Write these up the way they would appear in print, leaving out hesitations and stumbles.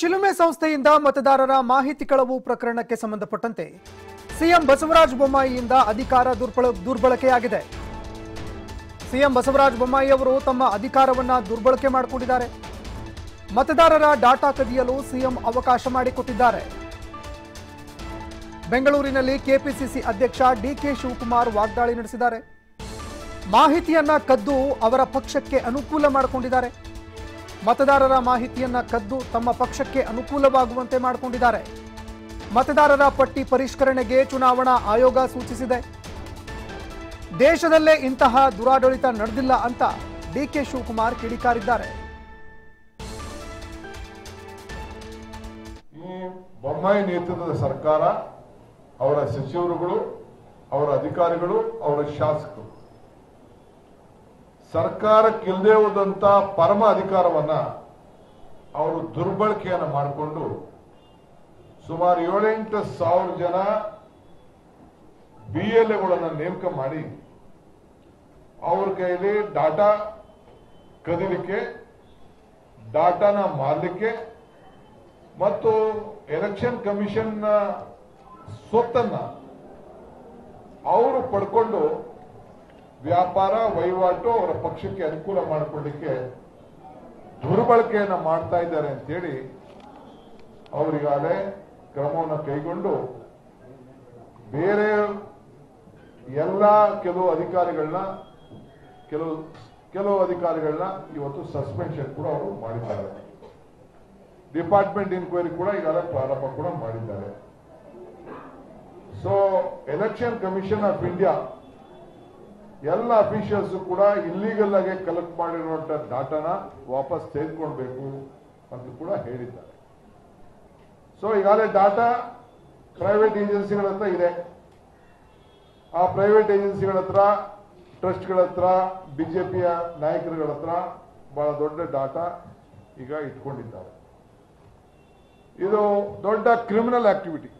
ಚಿಲುಮೆ ಸಂಸ್ಥೆಯಿಂದ ಮತದಾರರ ಮಾಹಿತಿ ಕಳವು ಪ್ರಕರಣಕ್ಕೆ ಸಂಬಂಧಪಟ್ಟಂತೆ ಸಿಎಂ ಬಸವರಾಜ ಬೊಮ್ಮಾಯಿಯಿಂದ ಅಧಿಕಾರ ದುರ್ಬಳಕೆಯಾಗಿದೆ. ಸಿಎಂ ಬಸವರಾಜ ಬೊಮ್ಮಾಯಿ ಅವರು ತಮ್ಮ ಅಧಿಕಾರವನ್ನು ದುರ್ಬಳಕೆ ಮಾಡಿಕೊಂಡಿದ್ದಾರೆ. ಮತದಾರರ ಡಾಟಾ ಕದಿಯಲು ಸಿಎಂ ಅವಕಾಶ ಮಾಡಿಕೊಟ್ಟಿದ್ದಾರೆ. ಬೆಂಗಳೂರಿನಲ್ಲಿ ಕೆಪಿಸಿಸಿ ಅಧ್ಯಕ್ಷ ಡಿ.ಕೆ. ಶಿವಕುಮಾರ್ ವಾಗ್ದಾಳಿ ನಡೆಸಿದ್ದಾರೆ. ಮಾಹಿತಿಯನ್ನ ಕದ್ದು ಅವರ ಪಕ್ಷಕ್ಕೆ ಅನುಕೂಲ ಮಾಡಿಕೊಂಡಿದ್ದಾರೆ. ಮತದಾರರ ಮಾಹಿತಿಯನ್ನ ಕದ್ದು ತಮ್ಮ ಪಕ್ಷಕ್ಕೆ ಅನುಕೂಲವಾಗುವಂತೆ ಮಾಡಿಕೊಂಡಿದ್ದಾರೆ. ಮತದಾರರ ಪಟ್ಟಿ ಪರಿಷ್ಕರಣೆಗೆ ಚುನಾವಣಾ ಆಯೋಗ ಸೂಚಿಸಿದೆ. ದೇಶದಲ್ಲೇ ಇಂತಹ ದುರಾಡಳಿತ ನಡೆದಿಲ್ಲ ಅಂತ ಡಿ.ಕೆ. ಶಿವಕುಮಾರ್ ಕಿಡಿಕಾರಿದ್ದಾರೆ. ಈ ಬೊಮ್ಮಾಯಿ ನೇತೃತ್ವದ ಸರ್ಕಾರ, ಅವರ ಸಚಿವರುಗಳು, ಅವರ ಅಧಿಕಾರಿಗಳು, ಅವರ ಶಾಸಕರು ಸರ್ಕಾರಕ್ಕಿಲ್ಲದೆ ಹೋದಂಥ ಪರಮ ಅಧಿಕಾರವನ್ನು ಅವರು ದುರ್ಬಳಕೆಯನ್ನು ಮಾಡಿಕೊಂಡು ಸುಮಾರು 7-8 ಸಾವಿರ ಜನ BLAಗಳನ್ನು ನೇಮಕ ಮಾಡಿ ಅವ್ರ ಕೈಲಿ ಡಾಟಾ ಕದಿಲಿಕ್ಕೆ, ಡಾಟಾನ ಮಾರಲಿಕ್ಕೆ ಮತ್ತು ಎಲೆಕ್ಷನ್ ಕಮಿಷನ್ನ ಸ್ವತ್ತನ್ನು ಅವರು ಪಡ್ಕೊಂಡು ವ್ಯಾಪಾರ ವಹಿವಾಟು ಅವರ ಪಕ್ಷಕ್ಕೆ ಅನುಕೂಲ ಮಾಡಿಕೊಳ್ಳಲಿಕ್ಕೆ ದುರ್ಬಳಕೆಯನ್ನು ಮಾಡ್ತಾ ಇದ್ದಾರೆ ಅಂತೇಳಿ ಅವರಿಗಾಗಲೇ ಕ್ರಮವನ್ನು ಕೈಗೊಂಡು ಬೇರೆ ಎಲ್ಲ ಕೆಲವು ಅಧಿಕಾರಿಗಳನ್ನ ಇವತ್ತು ಸಸ್ಪೆನ್ಷನ್ ಕೂಡ ಅವರು ಮಾಡಿದ್ದಾರೆ. ಡಿಪಾರ್ಟ್ಮೆಂಟ್ ಇನ್ಕ್ವೈರಿ ಕೂಡ ಈಗಾಗಲೇ ಪ್ರಾರಂಭ ಕೂಡ ಮಾಡಿದ್ದಾರೆ. So election commission of India ಎಲ್ಲ ಅಫಿಷಿಯಲ್ಸ್ ಕೂಡ ಇಲ್ಲಿಗಲ್ ಆಗಿ ಕಲೆಕ್ಟ್ ಮಾಡಿರುವಂತ ಡಾಟಾನ ವಾಪಸ್ ತೆಗೆದುಕೊಳ್ಬೇಕು ಅಂತ ಕೂಡ ಹೇಳಿದ್ದಾರೆ. ಸೊ ಈಗಾಗಲೇ ಡಾಟಾ ಪ್ರೈವೇಟ್ ಏಜೆನ್ಸಿಗಳ ಹತ್ರ ಇದೆ. ಆ ಪ್ರೈವೇಟ್ ಏಜೆನ್ಸಿಗಳ ಹತ್ರ, ಟ್ರಸ್ಟ್ಗಳ ಹತ್ರ, ಬಿಜೆಪಿಯ ನಾಯಕರುಗಳ ಹತ್ರ ಬಹಳ ದೊಡ್ಡ ಡಾಟಾ ಈಗ ಇಟ್ಕೊಂಡಿದ್ದಾರೆ. ಇದು ದೊಡ್ಡ ಕ್ರಿಮಿನಲ್ ಆಕ್ಟಿವಿಟಿ.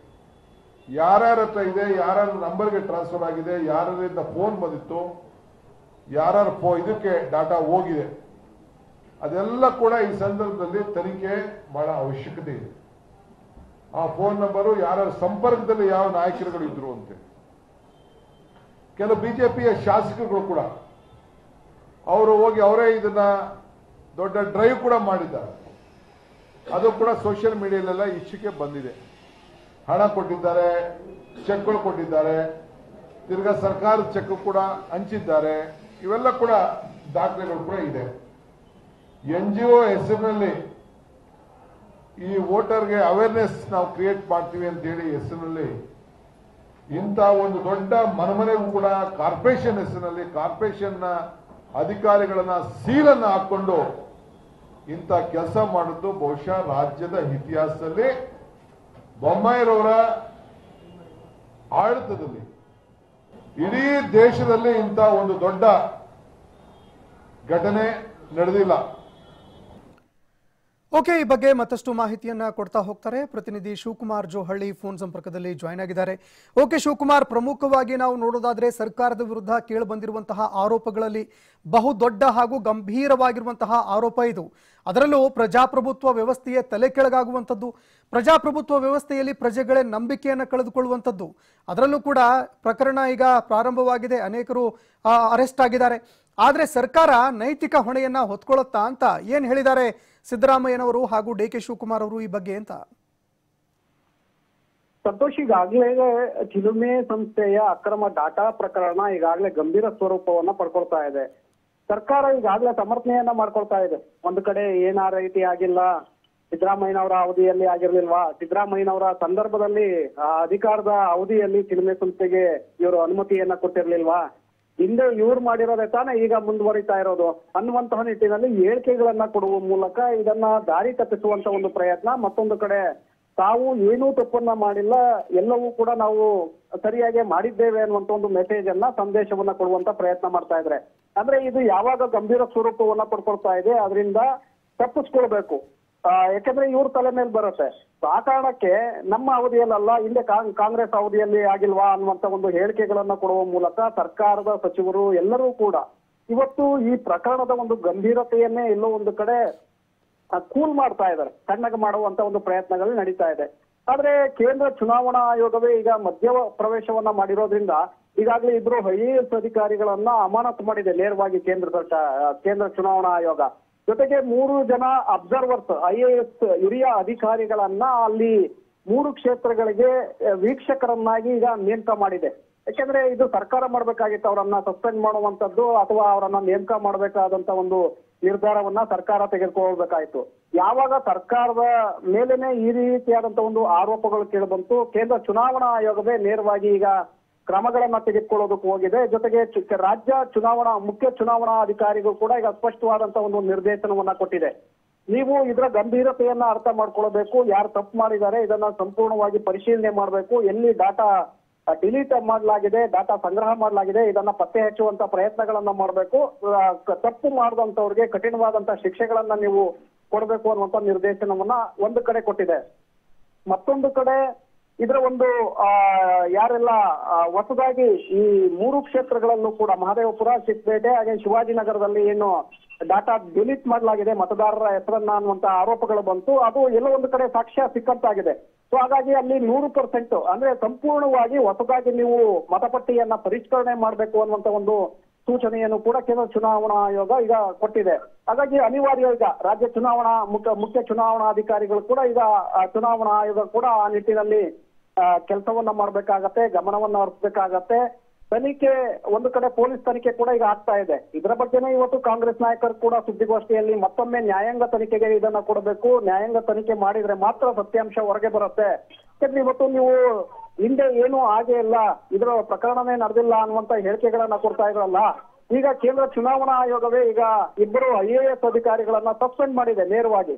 ಯಾರ್ಯಾರ ಹತ್ರ ಇದೆ, ಯಾರ್ಯಾರ ನಂಬರ್ಗೆ ಟ್ರಾನ್ಸ್ಫರ್ ಆಗಿದೆ, ಯಾರ್ಯಾರಿಂದ ಫೋನ್ ಬಂದಿತ್ತು, ಯಾರ್ಯಾರ ಇದಕ್ಕೆ ಡಾಟಾ ಹೋಗಿದೆ, ಅದೆಲ್ಲ ಕೂಡ ಈ ಸಂದರ್ಭದಲ್ಲಿ ತನಿಖೆ ಬಹಳ ಅವಶ್ಯಕತೆ ಇದೆ. ಆ ಫೋನ್ ನಂಬರು ಯಾರ್ಯಾರ ಸಂಪರ್ಕದಲ್ಲಿ ಯಾವ ನಾಯಕರುಗಳು ಇದ್ರು ಅಂತೇಳಿ ಕೆಲವು ಬಿಜೆಪಿಯ ಶಾಸಕರುಗಳು ಕೂಡ ಅವರು ಹೋಗಿ ಅವರೇ ಇದನ್ನ ದೊಡ್ಡ ಡ್ರೈವ್ ಕೂಡ ಮಾಡಿದ್ದಾರೆ. ಅದು ಕೂಡ ಸೋಷಿಯಲ್ ಮೀಡಿಯಾಲೆಲ್ಲ ಇಷ್ಟಕ್ಕೆ ಬಂದಿದೆ. ಹಣ ಕೊಟ್ಟಿದ್ದಾರೆ, ಚೆಕ್ಗಳು ಕೊಟ್ಟಿದ್ದಾರೆ, ತಿರ್ಗಾ ಸರ್ಕಾರದ ಚೆಕ್ ಕೂಡ ಹಂಚಿದ್ದಾರೆ. ಇವೆಲ್ಲ ಕೂಡ ದಾಖಲೆಗಳು ಕೂಡ ಇದೆ. NGO ಹೆಸರಿನಲ್ಲಿ ಈ ವೋಟರ್ಗೆ ಅವೇರ್ನೆಸ್ ನಾವು ಕ್ರಿಯೇಟ್ ಮಾಡ್ತೀವಿ ಅಂತ ಹೇಳಿ ಹೆಸರಿನಲ್ಲಿ ಇಂಥ ಒಂದು ದೊಡ್ಡ ಮನಮನೆಗೂ ಕೂಡ ಕಾರ್ಪೊರೇಷನ್ ಹೆಸರಿನಲ್ಲಿ ಕಾರ್ಪೊರೇಷನ್ನ ಅಧಿಕಾರಿಗಳನ್ನ ಸೀಲನ್ನು ಹಾಕೊಂಡು ಇಂಥ ಕೆಲಸ ಮಾಡಿದ್ದು ಬಹುಶಃ ರಾಜ್ಯದ ಇತಿಹಾಸದಲ್ಲಿ ಬೊಮ್ಮಾಯಿರವರ ಆಡಳಿತದಲ್ಲಿ ಇಡೀ ದೇಶದಲ್ಲಿ ಇಂಥ ಒಂದು ದೊಡ್ಡ ಘಟನೆ ನಡೆದಿಲ್ಲ. ಓಕೆ, ಈ ಬಗ್ಗೆ ಮತ್ತಷ್ಟು ಮಾಹಿತಿಯನ್ನ ಕೊಡ್ತಾ ಹೋಗ್ತಾರೆ ಪ್ರತಿನಿಧಿ ಶಿವಕುಮಾರ್ ಜೋಹಳ್ಳಿ ಫೋನ್ ಸಂಪರ್ಕದಲ್ಲಿ ಜಾಯ್ನ್ ಆಗಿದ್ದಾರೆ. ಓಕೆ ಶಿವಕುಮಾರ್, ಪ್ರಮುಖವಾಗಿ ನಾವು ನೋಡೋದಾದ್ರೆ ಸರ್ಕಾರದ ವಿರುದ್ಧ ಕೇಳಿ ಬಂದಿರುವಂತಹ ಆರೋಪಗಳಲ್ಲಿ ಬಹುದೊಡ್ಡ ಹಾಗೂ ಗಂಭೀರವಾಗಿರುವಂತಹ ಆರೋಪ ಇದು. ಅದರಲ್ಲೂ ಪ್ರಜಾಪ್ರಭುತ್ವ ವ್ಯವಸ್ಥೆಯೇ ತಲೆ ಕೆಳಗಾಗುವಂಥದ್ದು, ಪ್ರಜಾಪ್ರಭುತ್ವ ವ್ಯವಸ್ಥೆಯಲ್ಲಿ ಪ್ರಜೆಗಳೇ ನಂಬಿಕೆಯನ್ನು ಕಳೆದುಕೊಳ್ಳುವಂಥದ್ದು. ಅದರಲ್ಲೂ ಕೂಡ ಪ್ರಕರಣ ಈಗ ಪ್ರಾರಂಭವಾಗಿದೆ, ಅನೇಕರು ಅರೆಸ್ಟ್ ಆಗಿದ್ದಾರೆ. ಆದರೆ ಸರ್ಕಾರ ನೈತಿಕ ಹೊಣೆಯನ್ನ ಹೊತ್ಕೊಳ್ಳುತ್ತಾ ಅಂತ ಏನ್ ಹೇಳಿದ್ದಾರೆ ಸಿದ್ದರಾಮಯ್ಯನವರು ಹಾಗೂ ಡಿ.ಕೆ. ಶಿವಕುಮಾರ್ ಅವರು ಈ ಬಗ್ಗೆ ಅಂತ? ಸಂತೋಷ್, ಈಗಾಗಲೇ ಚಿಲುಮೆ ಸಂಸ್ಥೆಯ ಅಕ್ರಮ ಡಾಟಾ ಪ್ರಕರಣ ಈಗಾಗಲೇ ಗಂಭೀರ ಸ್ವರೂಪವನ್ನ ಪಡ್ಕೊಳ್ತಾ ಇದೆ. ಸರ್ಕಾರ ಈಗಾಗಲೇ ಸಮರ್ಥನೆಯನ್ನ ಮಾಡ್ಕೊಳ್ತಾ ಇದೆ. ಒಂದು ಕಡೆ ಏನ್ ಆ ರೀತಿ ಆಗಿಲ್ಲ, ಸಿದ್ದರಾಮಯ್ಯನವರ ಅವಧಿಯಲ್ಲಿ ಆಗಿರ್ಲಿಲ್ವಾ, ಸಿದ್ದರಾಮಯ್ಯನವರ ಸಂದರ್ಭದಲ್ಲಿ ಆ ಅಧಿಕಾರದ ಅವಧಿಯಲ್ಲಿ ಚಿಲುಮೆ ಸಂಸ್ಥೆಗೆ ಇವರು ಅನುಮತಿಯನ್ನ ಕೊಟ್ಟಿರ್ಲಿಲ್ವಾ, ಹಿಂದೆ ಇವ್ರು ಮಾಡಿರೋದೇ ತಾನೇ ಈಗ ಮುಂದುವರಿತಾ ಇರೋದು ಅನ್ನುವಂತಹ ನಿಟ್ಟಿನಲ್ಲಿ ಹೇಳಿಕೆಗಳನ್ನ ಕೊಡುವ ಮೂಲಕ ಇದನ್ನ ದಾರಿ ತಪ್ಪಿಸುವಂತ ಒಂದು ಪ್ರಯತ್ನ. ಮತ್ತೊಂದು ಕಡೆ ತಾವು ಏನೂ ತಪ್ಪನ್ನ ಮಾಡಿಲ್ಲ, ಎಲ್ಲವೂ ಕೂಡ ನಾವು ಸರಿಯಾಗಿ ಮಾಡಿದ್ದೇವೆ ಅನ್ನುವಂತ ಒಂದು ಮೆಸೇಜ್ ಅನ್ನ, ಸಂದೇಶವನ್ನ ಕೊಡುವಂತ ಪ್ರಯತ್ನ ಮಾಡ್ತಾ ಇದ್ರೆ ಅಂದ್ರೆ ಇದು ಯಾವಾಗ ಗಂಭೀರ ಸ್ವರೂಪವನ್ನ ಪಡ್ಕೊಳ್ತಾ ಇದೆ, ಅದರಿಂದ ತಪ್ಪಿಸ್ಕೊಳ್ಬೇಕು. ಯಾಕಂದ್ರೆ ಇವ್ರ ತಲೆ ಮೇಲೆ ಬರುತ್ತೆ. ಆ ಕಾರಣಕ್ಕೆ ನಮ್ಮ ಅವಧಿಯಲ್ಲ, ಹಿಂದೆ ಕಾಂಗ್ರೆಸ್ ಅವಧಿಯಲ್ಲಿ ಆಗಿಲ್ವಾ ಅನ್ನುವಂತ ಒಂದು ಹೇಳಿಕೆಗಳನ್ನ ಕೊಡುವ ಮೂಲಕ ಸರ್ಕಾರದ ಸಚಿವರು ಎಲ್ಲರೂ ಕೂಡ ಇವತ್ತು ಈ ಪ್ರಕರಣದ ಒಂದು ಗಂಭೀರತೆಯನ್ನೇ ಎಲ್ಲೋ ಒಂದು ಕಡೆ ಖೂನ್ ಮಾಡ್ತಾ ಇದ್ದಾರೆ, ತಣ್ಣಗೆ ಮಾಡುವಂತ ಒಂದು ಪ್ರಯತ್ನಗಳು ನಡೀತಾ ಇದೆ. ಆದರೆ ಕೇಂದ್ರ ಚುನಾವಣಾ ಆಯೋಗವೇ ಈಗ ಮಧ್ಯ ಪ್ರವೇಶವನ್ನ ಮಾಡಿರೋದ್ರಿಂದ ಈಗಾಗಲೇ ಇಬ್ಬರು ಐಎಎಸ್ ಅಧಿಕಾರಿಗಳನ್ನ ಅಮಾನತು ಮಾಡಿದೆ ನೇರವಾಗಿ ಕೇಂದ್ರ ಚುನಾವಣಾ ಆಯೋಗ. ಜೊತೆಗೆ 3 ಜನ ಅಬ್ಸರ್ವರ್ಸ್ ಐಎಎಸ್ ಹಿರಿಯ ಅಧಿಕಾರಿಗಳನ್ನ ಅಲ್ಲಿ 3 ಕ್ಷೇತ್ರಗಳಿಗೆ ವೀಕ್ಷಕರನ್ನಾಗಿ ಈಗ ನೇಮಕ ಮಾಡಿದೆ. ಯಾಕೆಂದ್ರೆ ಇದು ಸರ್ಕಾರ ಮಾಡಬೇಕಾಗಿತ್ತು, ಅವರನ್ನ ಸಸ್ಪೆಂಡ್ ಮಾಡುವಂತದ್ದು ಅಥವಾ ಅವರನ್ನ ನೇಮಕ ಮಾಡಬೇಕಾದಂತ ಒಂದು ನಿರ್ಧಾರವನ್ನ ಸರ್ಕಾರ ತೆಗೆದುಕೊಳ್ಳಬೇಕಾಯಿತು. ಯಾವಾಗ ಸರ್ಕಾರದ ಮೇಲೇನೆ ಈ ರೀತಿಯಾದಂತ ಒಂದು ಆರೋಪಗಳು ಕೇಳಿಬಂತು, ಕೇಂದ್ರ ಚುನಾವಣಾ ಆಯೋಗವೇ ನೇರವಾಗಿ ಈಗ ಕ್ರಮಗಳನ್ನ ತೆಗೆದುಕೊಳ್ಳೋದಕ್ಕೆ ಹೋಗಿದೆ. ಜೊತೆಗೆ ರಾಜ್ಯ ಮುಖ್ಯ ಚುನಾವಣಾ ಅಧಿಕಾರಿಗೂ ಕೂಡ ಈಗ ಸ್ಪಷ್ಟವಾದಂತಹ ಒಂದು ನಿರ್ದೇಶನವನ್ನ ಕೊಟ್ಟಿದೆ. ನೀವು ಇದರ ಗಂಭೀರತೆಯನ್ನ ಅರ್ಥ ಮಾಡ್ಕೊಳ್ಬೇಕು, ಯಾರು ತಪ್ಪು ಮಾಡಿದ್ದಾರೆ ಇದನ್ನ ಸಂಪೂರ್ಣವಾಗಿ ಪರಿಶೀಲನೆ ಮಾಡಬೇಕು, ಎಲ್ಲಿ ಡಾಟಾ ಡಿಲೀಟ್ ಮಾಡಲಾಗಿದೆ, ಡಾಟಾ ಸಂಗ್ರಹ ಮಾಡಲಾಗಿದೆ ಇದನ್ನ ಪತ್ತೆ ಹಚ್ಚುವಂತ ಪ್ರಯತ್ನಗಳನ್ನ ಮಾಡಬೇಕು, ತಪ್ಪು ಮಾಡಿದಂತವ್ರಿಗೆ ಕಠಿಣವಾದಂತ ಶಿಕ್ಷೆಗಳನ್ನ ನೀವು ಕೊಡಬೇಕು ಅನ್ನುವಂತ ನಿರ್ದೇಶನವನ್ನ ಒಂದು ಕಡೆ ಕೊಟ್ಟಿದೆ. ಮತ್ತೊಂದು ಕಡೆ ಇದರ ಒಂದು ಯಾರೆಲ್ಲ ಹೊಸದಾಗಿ ಈ 3 ಕ್ಷೇತ್ರಗಳಲ್ಲೂ ಕೂಡ ಮಹದೇವಪುರ, ಚಿಕ್ಕಪೇಟೆ ಹಾಗೆ ಶಿವಾಜಿನಗರದಲ್ಲಿ ಏನು ಡಾಟಾ ಡಿಲೀಟ್ ಮಾಡಲಾಗಿದೆ ಮತದಾರರ ಹೆಸರನ್ನ ಅನ್ನುವಂತ ಆರೋಪಗಳು ಬಂತು, ಅದು ಎಲ್ಲ ಒಂದು ಕಡೆ ಸಾಕ್ಷ್ಯ ಸಿಕ್ಕಂತಾಗಿದೆ. ಸೊ ಹಾಗಾಗಿ ಅಲ್ಲಿ 100% ಅಂದ್ರೆ ಸಂಪೂರ್ಣವಾಗಿ ಹೊಸದಾಗಿ ನೀವು ಮತಪಟ್ಟಿಯನ್ನ ಪರಿಷ್ಕರಣೆ ಮಾಡಬೇಕು ಅನ್ನುವಂತ ಒಂದು ಸೂಚನೆಯನ್ನು ಕೂಡ ಕೇಂದ್ರ ಚುನಾವಣಾ ಆಯೋಗ ಈಗ ಕೊಟ್ಟಿದೆ. ಹಾಗಾಗಿ ಅನಿವಾರ್ಯ ಈಗ ರಾಜ್ಯ ಚುನಾವಣಾ ಮುಖ್ಯ ಚುನಾವಣಾಧಿಕಾರಿಗಳು ಕೂಡ ಈಗ ಚುನಾವಣಾ ಆಯೋಗ ಕೂಡ ಆ ನಿಟ್ಟಿನಲ್ಲಿ ಕೆಲಸವನ್ನ ಮಾಡಬೇಕಾಗತ್ತೆ, ಗಮನವನ್ನ ಹರಿಸಬೇಕಾಗತ್ತೆ. ತನಿಖೆ ಒಂದು ಕಡೆ ಪೊಲೀಸ್ ತನಿಖೆ ಕೂಡ ಈಗ ಆಗ್ತಾ ಇದೆ. ಇದರ ಬಗ್ಗೆನೇ ಇವತ್ತು ಕಾಂಗ್ರೆಸ್ ನಾಯಕರು ಕೂಡ ಸುದ್ದಿಗೋಷ್ಠಿಯಲ್ಲಿ ಮತ್ತೊಮ್ಮೆ ನ್ಯಾಯಾಂಗ ತನಿಖೆಗೆ ಇದನ್ನ ಕೊಡಬೇಕು, ನ್ಯಾಯಾಂಗ ತನಿಖೆ ಮಾಡಿದ್ರೆ ಮಾತ್ರ ಸತ್ಯಾಂಶ ಹೊರಗೆ ಬರುತ್ತೆ. ಯಾಕಂದ್ರೆ ಇವತ್ತು ನೀವು ಹಿಂದೆ ಏನೂ ಹಾಗೆ ಇಲ್ಲ, ಇದರ ಪ್ರಕರಣವೇ ನಡೆದಿಲ್ಲ ಅನ್ನುವಂತ ಹೇಳಿಕೆಗಳನ್ನ ಕೊಡ್ತಾ ಇದ್ರಲ್ಲ, ಈಗ ಕೇಂದ್ರ ಚುನಾವಣಾ ಆಯೋಗವೇ ಈಗ 2 ಐಎಎಸ್ ಅಧಿಕಾರಿಗಳನ್ನ ಸಸ್ಪೆಂಡ್ ಮಾಡಿದೆ ನೇರವಾಗಿ,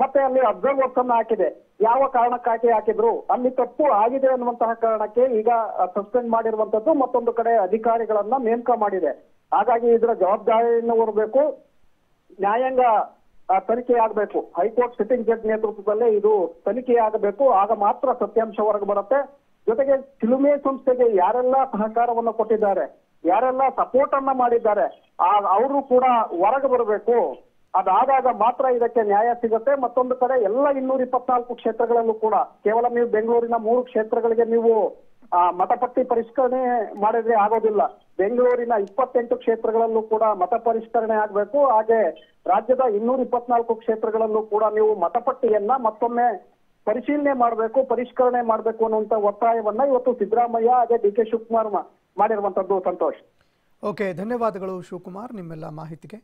ಮತ್ತೆ ಅಲ್ಲಿ ಅಬ್ಸರ್ವರ್ಸ್ ಅನ್ನ ಹಾಕಿದೆ. ಯಾವ ಕಾರಣಕ್ಕಾಗಿ ಹಾಕಿದ್ರು, ಅಲ್ಲಿ ತಪ್ಪು ಆಗಿದೆ ಅನ್ನುವಂತಹ ಕಾರಣಕ್ಕೆ ಈಗ ಸಸ್ಪೆಂಡ್ ಮಾಡಿರುವಂತದ್ದು, ಮತ್ತೊಂದು ಕಡೆ ಅಧಿಕಾರಿಗಳನ್ನ ನೇಮಕ ಮಾಡಿದೆ. ಹಾಗಾಗಿ ಇದರ ಜವಾಬ್ದಾರಿಯನ್ನು ಹೊರಬೇಕು, ನ್ಯಾಯಾಂಗ ತನಿಖೆ ಆಗಬೇಕು, ಹೈಕೋರ್ಟ್ ಸಿಟ್ಟಿಂಗ್ ಜಡ್ಜ್ ನೇತೃತ್ವದಲ್ಲೇ ಇದು ತನಿಖೆ ಆಗಬೇಕು, ಆಗ ಮಾತ್ರ ಸತ್ಯಾಂಶ ಹೊರಗೆ ಬರುತ್ತೆ. ಜೊತೆಗೆ ಚಿಲುಮೆ ಸಂಸ್ಥೆಗೆ ಯಾರೆಲ್ಲ ಸಹಕಾರವನ್ನು ಕೊಟ್ಟಿದ್ದಾರೆ, ಯಾರೆಲ್ಲ ಸಪೋರ್ಟ್ ಅನ್ನ ಮಾಡಿದ್ದಾರೆ ಅವರು ಕೂಡ ಹೊರಗೆ ಬರಬೇಕು, ಅದಾದಾಗ ಮಾತ್ರ ಇದಕ್ಕೆ ನ್ಯಾಯ ಸಿಗುತ್ತೆ. ಮತ್ತೊಂದು ಕಡೆ ಎಲ್ಲ 224 ಕ್ಷೇತ್ರಗಳಲ್ಲೂ ಕೂಡ ಕೇವಲ ನೀವು ಬೆಂಗಳೂರಿನ 3 ಕ್ಷೇತ್ರಗಳಿಗೆ ನೀವು ಮತಪಟ್ಟಿ ಪರಿಷ್ಕರಣೆ ಮಾಡಿದ್ರೆ ಆಗೋದಿಲ್ಲ, ಬೆಂಗಳೂರಿನ 28 ಕ್ಷೇತ್ರಗಳಲ್ಲೂ ಕೂಡ ಮತ ಪರಿಷ್ಕರಣೆ ಆಗಬೇಕು. ಹಾಗೆ ರಾಜ್ಯದ 224 ಕ್ಷೇತ್ರಗಳಲ್ಲೂ ಕೂಡ ನೀವು ಮತಪಟ್ಟಿಯನ್ನ ಮತ್ತೊಮ್ಮೆ ಪರಿಶೀಲನೆ ಮಾಡಬೇಕು, ಪರಿಷ್ಕರಣೆ ಮಾಡಬೇಕು ಅನ್ನುವಂತ ಒತ್ತಾಯವನ್ನ ಇವತ್ತು ಸಿದ್ದರಾಮಯ್ಯ ಹಾಗೆ ಡಿ.ಕೆ. ಶಿವಕುಮಾರ್ ಮಾಡಿರುವಂತದ್ದು. ಸಂತೋಷ್, ಓಕೆ, ಧನ್ಯವಾದಗಳು ಶಿವಕುಮಾರ್ ನಿಮ್ಮೆಲ್ಲ ಮಾಹಿತಿಗೆ.